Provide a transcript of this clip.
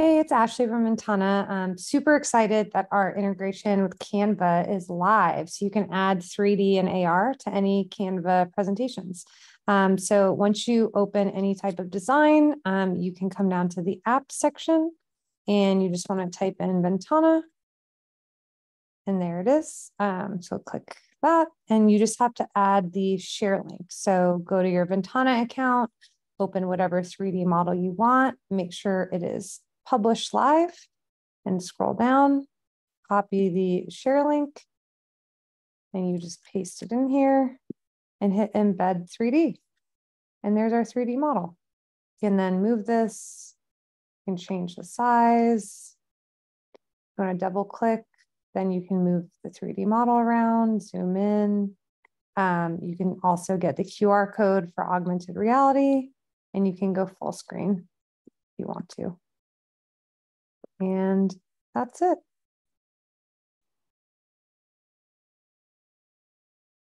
Hey, it's Ashley from VNTANA. I'm super excited that our integration with Canva is live. So you can add 3D and AR to any Canva presentations. So once you open any type of design, you can come down to the app section and you just want to type in VNTANA. And there it is. So click that and you just have to add the share link. So go to your VNTANA account, open whatever 3D model you want, make sure it is publish live and scroll down, copy the share link, and you just paste it in here and hit embed 3D. And there's our 3D model. You can then move this, you can change the size. You want to double click, then you can move the 3D model around, zoom in. You can also get the QR code for augmented reality, and you can go full screen if you want to. And that's it.